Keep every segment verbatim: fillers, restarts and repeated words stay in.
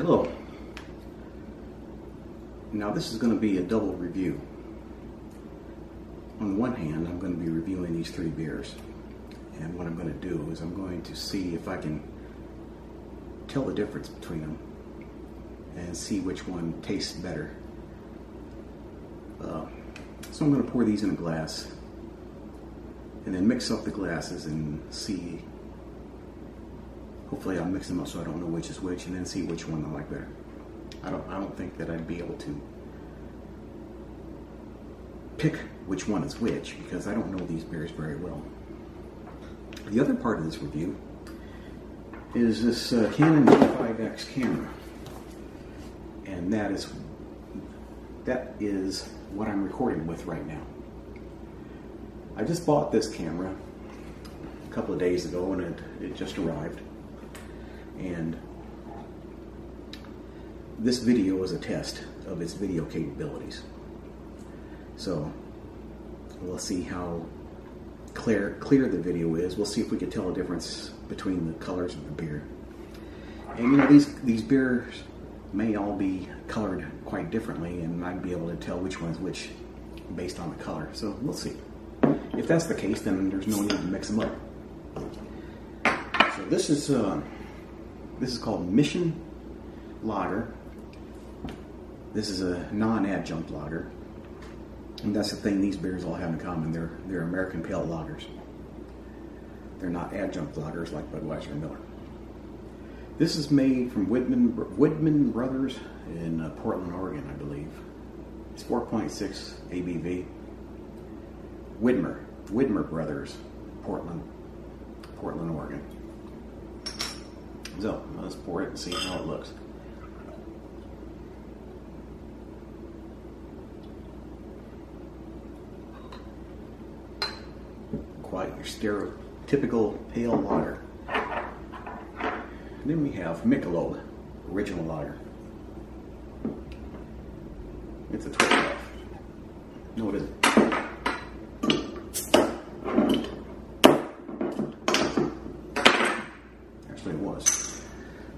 Hello. Now this is going to be a double review. On the one hand, I'm going to be reviewing these three beers, and what I'm going to do is I'm going to see if I can tell the difference between them and see which one tastes better. Uh, so I'm going to pour these in a glass and then mix up the glasses and see. Hopefully I'll mix them up so I don't know which is which, and then see which one I like better. I don't, I don't think that I'd be able to pick which one is which because I don't know these beers very well. The other part of this review is this uh, Canon G five X camera, and that is that is what I'm recording with right now. I just bought this camera a couple of days ago, and it, it just arrived, and this video was a test of its video capabilities. So we'll see how clear clear the video is. We'll see if we can tell a difference between the colors of the beer. And you know, these these beers may all be colored quite differently, and I'd be able to tell which one's which based on the color. So we'll see. If that's the case, then there's no need to mix them up. So this is uh, this is called Omission Lager. This is a non-adjunct lager, and that's the thing these beers all have in common. They're they're American pale lagers. They're not adjunct lagers like Budweiser and Miller. This is made from Widman, Widmer Brothers in uh, Portland, Oregon, I believe. It's four point six A B V. Widmer, Widmer Brothers, Portland, Portland, Oregon. So let's pour it and see how it looks. Quite your stereotypical pale lager. And then we have Michelob Original Lager. It's a twelve. No, it isn't. Actually, it was.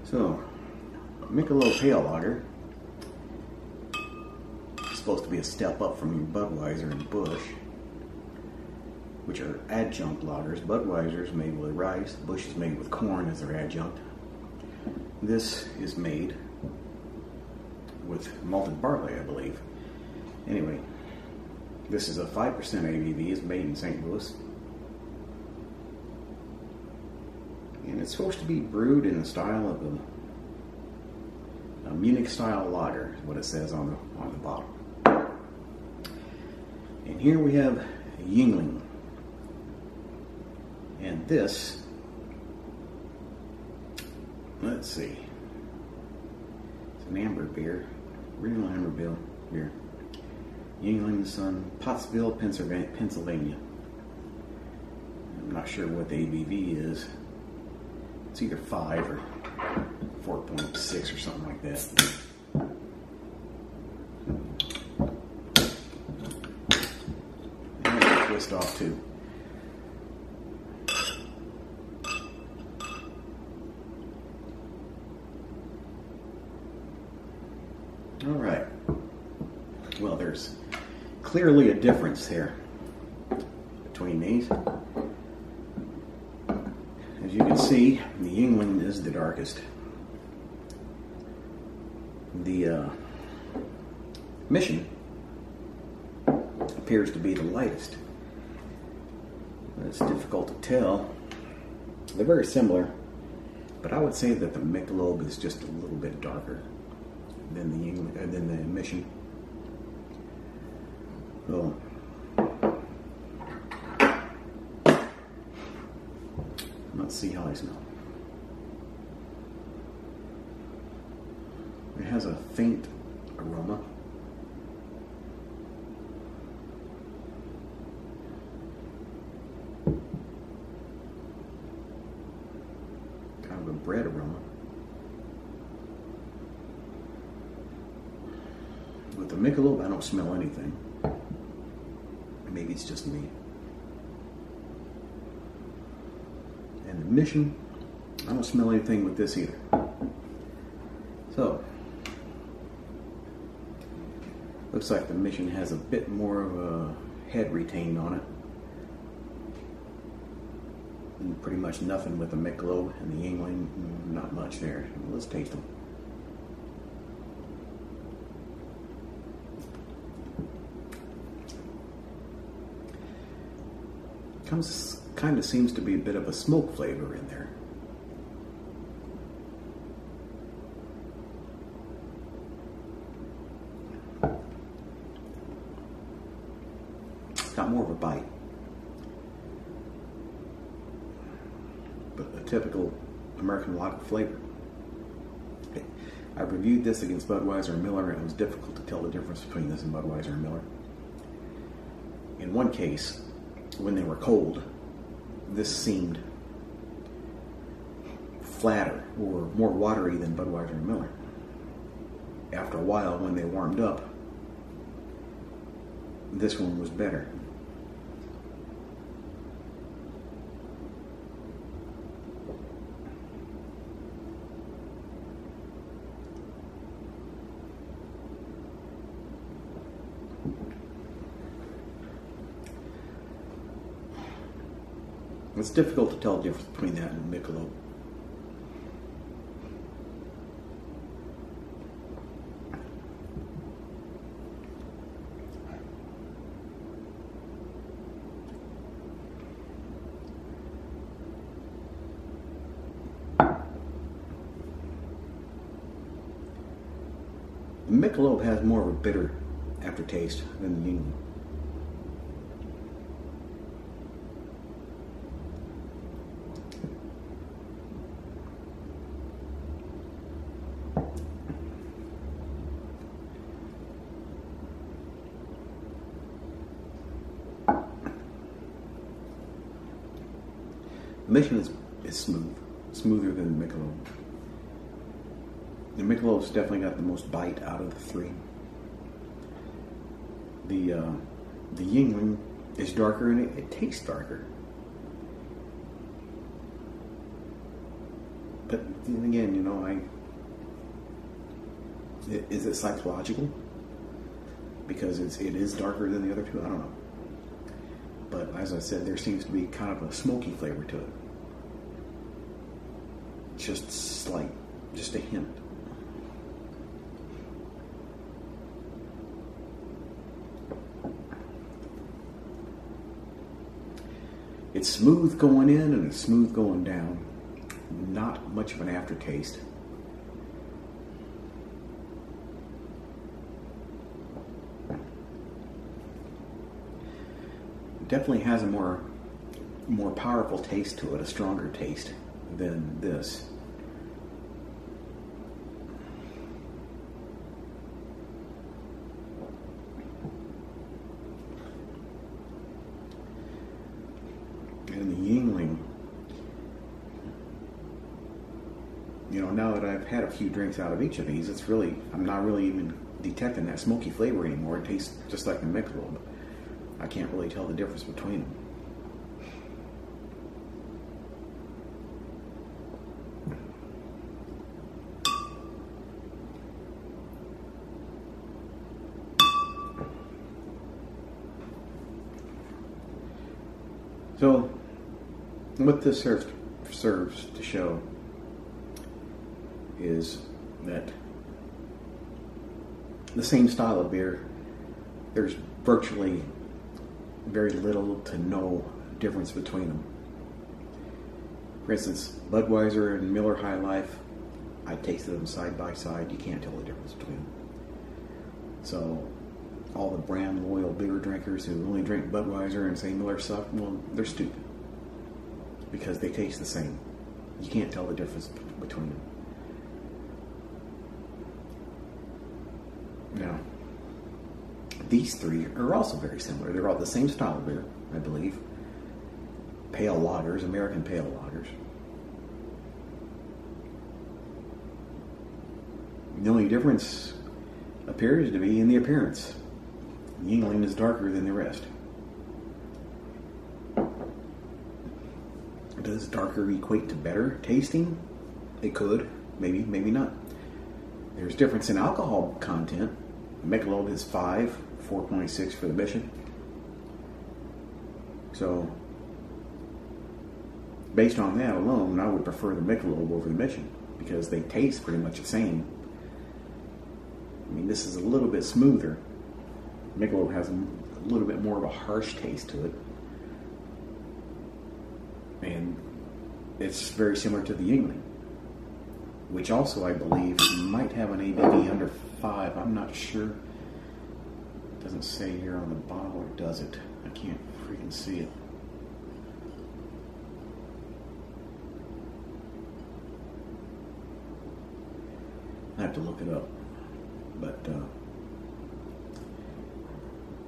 So, Michelob Pale Lager is supposed to be a step up from your Budweiser and Busch, which are adjunct lagers. Budweiser is made with rice, Busch is made with corn as their adjunct. This is made with malted barley, I believe. Anyway, this is a five percent A B V, it's made in Saint Louis. And it's supposed to be brewed in the style of a, a Munich-style lager, is what it says on the, on the bottle. And here we have Yuengling. And this, let's see, it's an amber beer, real amber beer, beer. Yuengling Sun, Pottsville, Pennsylvania. I'm not sure what the A B V is. It's either five or four point six or something like that. And I'm gonna twist off too. Alright, well, there's clearly a difference here between these. As you can see, the Yuengling is the darkest. The uh, Mission appears to be the lightest. It's difficult to tell. They're very similar, but I would say that the Michelob is just a little bit darker than the Yuengling, uh, than the Omission. So, let's see how they smell. It has a faint aroma. Kind of a bread aroma. With the Michelob, I don't smell anything. Maybe it's just me. And the Mission, I don't smell anything with this either. So, looks like the Mission has a bit more of a head retained on it. And pretty much nothing with the Michelob and the Yuengling, not much there. Let's taste them. Comes, kind of seems to be a bit of a smoke flavor in there. Got more of a bite, but a typical American lager flavor. I reviewed this against Budweiser and Miller, and it was difficult to tell the difference between this and Budweiser and Miller. In one case, when they were cold, this seemed flatter or more watery than Budweiser and Miller. After a while, when they warmed up, this one was better. It's difficult to tell the difference between that and Michelob. The Michelob has more of a bitter aftertaste than the Yuengling. The Mission is, is smooth, smoother than the Michelob. The Michelob's definitely got the most bite out of the three. The uh, the Yuengling is darker and it, it tastes darker. But then again, you know, I it, is it psychological? Because it's it is darker than the other two. I don't know. But as I said, there seems to be kind of a smoky flavor to it. Just slight, just a hint. It's smooth going in and it's smooth going down. Not much of an aftertaste. It definitely has a more, more powerful taste to it, a stronger taste than this. You know, now that I've had a few drinks out of each of these, it's really, I'm not really even detecting that smoky flavor anymore. It tastes just like the Michelob. I can't really tell the difference between them. So, what this serves, serves to show is that the same style of beer, there's virtually very little to no difference between them. For instance, Budweiser and Miller High Life, I tasted them side by side, you can't tell the difference between them. So all the brand loyal beer drinkers who only drink Budweiser and say Miller suck, well, they're stupid because they taste the same. You can't tell the difference between them. Now, these three are also very similar. They're all the same style of beer, I believe. Pale lagers, American pale lagers. The only difference appears to be in the appearance. Yuengling is darker than the rest. Does darker equate to better tasting? It could, maybe, maybe not. There's difference in alcohol content. Michelob is five, four point six for the Mission. So, based on that alone, I would prefer the Michelob over the Mission because they taste pretty much the same. I mean, this is a little bit smoother. Michelob has a little bit more of a harsh taste to it. And it's very similar to the Yuengling, which also I believe might have an A B V under five. I'm not sure. It doesn't say here on the bottle, or does it? I can't freaking see it. I have to look it up. But uh,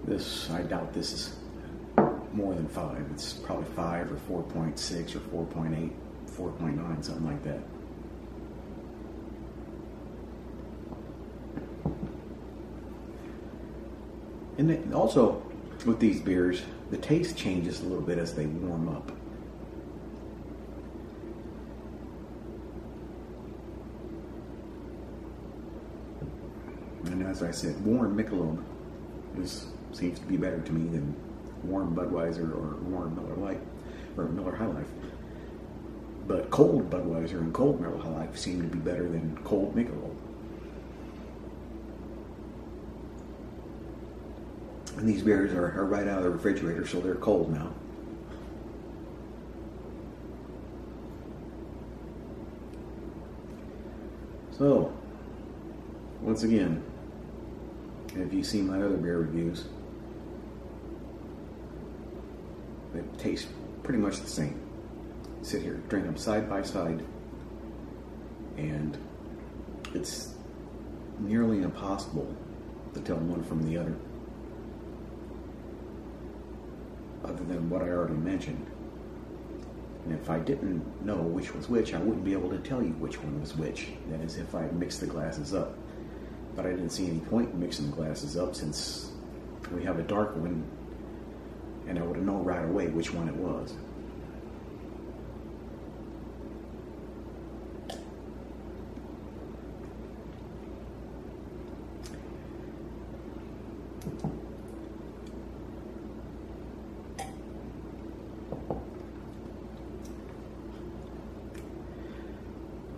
this, I doubt this is more than five. It's probably five or four point six or four point eight, four point nine, something like that. And then also with these beers, the taste changes a little bit as they warm up. And as I said, warm Michelob is, seems to be better to me than warm Budweiser or warm Miller Lite or Miller High Life. But cold Budweiser and cold Miller High Life seem to be better than cold Michelob. And these beers are, are right out of the refrigerator, so they're cold now. So, once again, if you see my other beer reviews, they taste pretty much the same. Sit here, drink them side by side, and it's nearly impossible to tell one from the other, other than what I already mentioned. And if I didn't know which was which, I wouldn't be able to tell you which one was which. That is, if I mixed the glasses up. But I didn't see any point in mixing the glasses up since we have a dark one, and I would have known right away which one it was.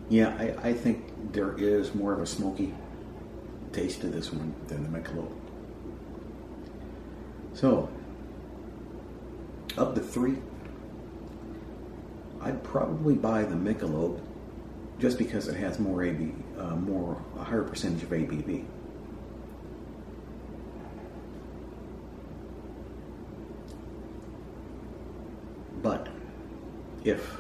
Yeah, I, I think there is more of a smoky taste to this one than the Michelob. So, of the three, I'd probably buy the Michelob just because it has more A B, uh, more a higher percentage of A B V. But if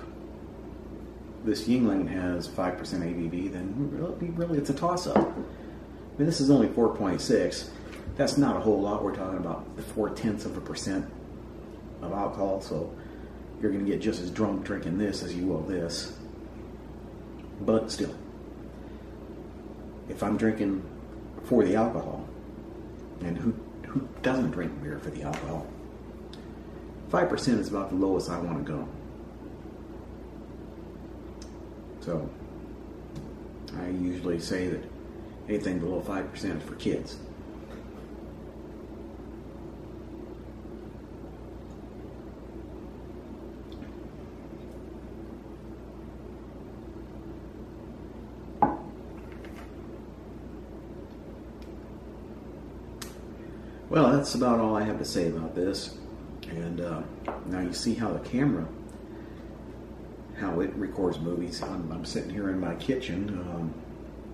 this Yuengling has five percent A B V, then really, really it's a toss-up. I mean, this is only four point six. That's not a whole lot. We're talking about the four-tenths of a percent of alcohol, so you're going to get just as drunk drinking this as you will this. But still, if I'm drinking for the alcohol, and who, who doesn't drink beer for the alcohol, five percent is about the lowest I want to go. So, I usually say that anything below five percent is for kids. Well, that's about all I have to say about this. And uh, now you see how the camera, how it records movies. I'm, I'm sitting here in my kitchen. Um,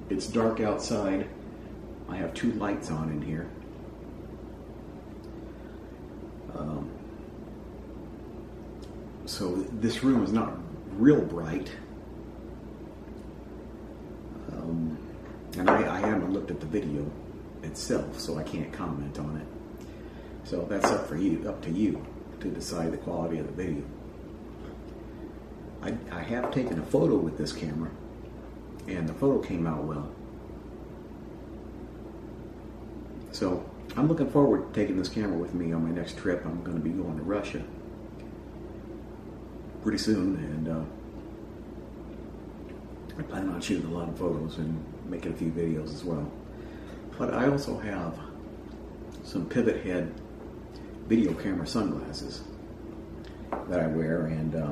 it's dark outside. I have two lights on in here. Um, so this room is not real bright. Um, and I, I haven't looked at the video itself, so I can't comment on it. So that's up for you, up to you to decide the quality of the video. I, I have taken a photo with this camera, and the photo came out well. So I'm looking forward to taking this camera with me on my next trip. I'm going to be going to Russia pretty soon, and uh, I plan on shooting a lot of photos and making a few videos as well. But I also have some pivot head video camera sunglasses that I wear, and uh,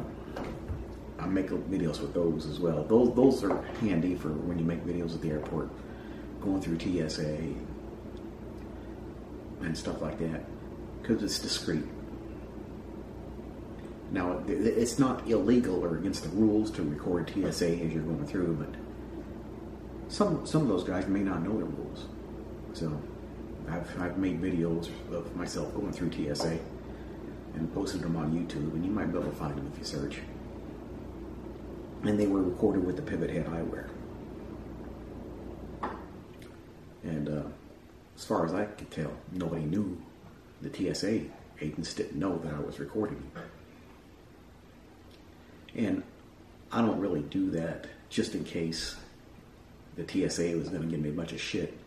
I make videos with those as well. Those, those are handy for when you make videos at the airport, going through T S A and stuff like that, because it's discreet. Now, it's not illegal or against the rules to record T S A as you're going through, but some some of those guys may not know the rules. So, I've, I've made videos of myself going through T S A and posted them on YouTube, and you might be able to find them if you search. And they were recorded with the pivot head I wear. And uh, as far as I could tell, nobody knew. The T S A agents didn't know that I was recording. And I don't really do that just in case the T S A was going to give me a bunch of shit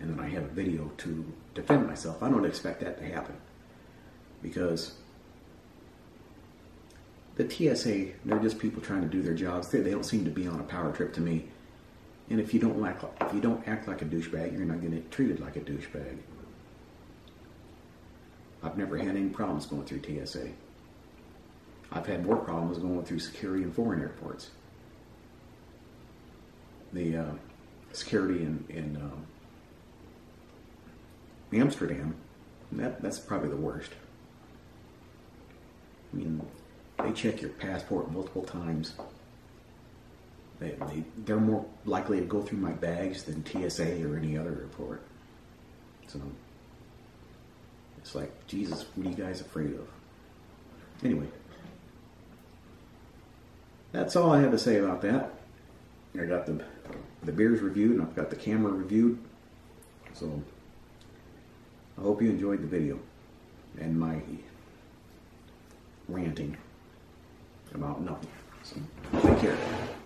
and then I have a video to defend myself. I don't expect that to happen, because the T S A, they're just people trying to do their jobs. They, they don't seem to be on a power trip to me. And if you don't act like, if you don't act like a douchebag, you're not going to get treated like a douchebag. I've never had any problems going through T S A. I've had more problems going through security in foreign airports. The uh, security in, in uh, Amsterdam, that, that's probably the worst. I mean, they check your passport multiple times. They, they, they're more likely to go through my bags than T S A or any other airport. So, it's like, Jesus, what are you guys afraid of? Anyway, that's all I have to say about that. I got the, the beers reviewed, and I've got the camera reviewed. So, I hope you enjoyed the video and my ranting about nothing. So, take care.